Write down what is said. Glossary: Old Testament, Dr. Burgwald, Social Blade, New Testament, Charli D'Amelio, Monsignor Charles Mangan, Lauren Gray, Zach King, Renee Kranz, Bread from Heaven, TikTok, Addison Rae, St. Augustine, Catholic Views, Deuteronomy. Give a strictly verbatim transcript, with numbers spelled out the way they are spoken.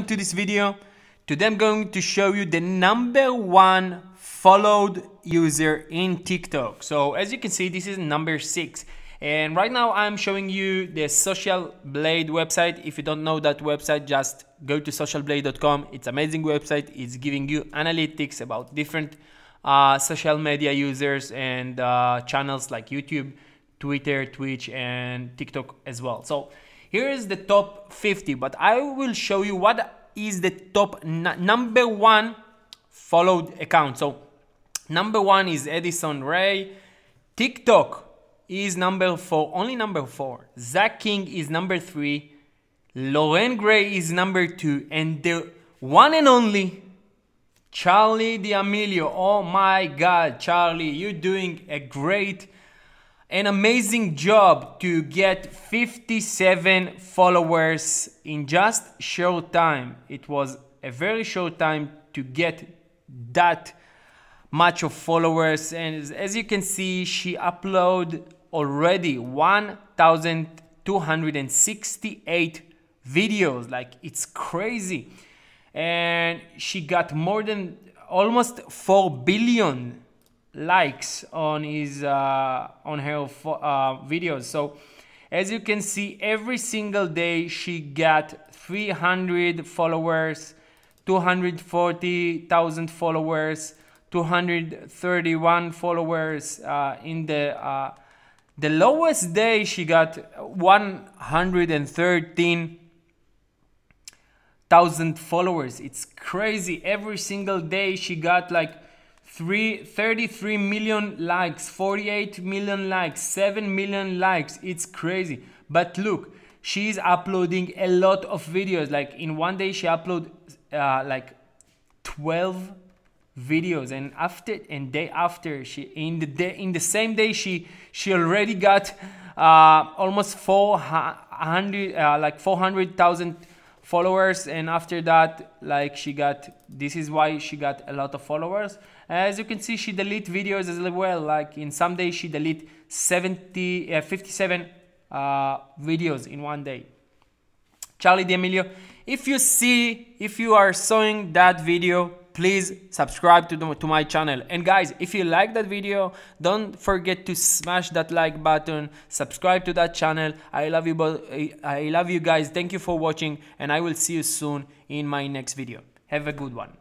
Welcome to this video. Today I'm going to show you the number one followed user in TikTok. So as you can see, this is number six. And right now I'm showing you the Social Blade website. If you don't know that website, just go to social blade dot com. It's an amazing website. It's giving you analytics about different uh, social media users and uh, channels like YouTube, Twitter, Twitch, and TikTok as well. So here is the top fifty, but I will show you what is the top number one followed account. So number one is Addison Rae. TikTok is number four, only number four. Zach King is number three. Lauren Gray is number two. And the one and only Charli D'Amelio. Oh my God, Charli, you're doing a great An amazing job to get fifty-seven followers in just short time. It was a very short time to get that much of followers, and as you can see, she uploaded already one thousand two hundred sixty-eight videos. Like, it's crazy. And she got more than almost four billion likes on his uh on her uh, videos. So as you can see, every single day she got three hundred followers, two hundred forty thousand followers, two hundred thirty-one followers. Uh in the uh the lowest day she got one hundred thirteen thousand followers. It's crazy. Every single day she got like thirty-three million likes, forty-eight million likes, seven million likes. It's crazy. But look, she's uploading a lot of videos. Like, in one day she uploaded uh, like twelve videos, and after and day after she in the day in the same day she she already got uh, almost four hundred uh, like four hundred thousand followers, and after that, like, she got this is why she got a lot of followers. As you can see, she delete videos as well. Like, in some days she delete seventy uh, fifty-seven uh, videos in one day. Charli D'Amelio, if you see if you are seeing that video, please subscribe to, the, to my channel. And guys, if you like that video, don't forget to smash that like button, subscribe to that channel. I love you, I love you guys. Thank you for watching, and I will see you soon in my next video. Have a good one.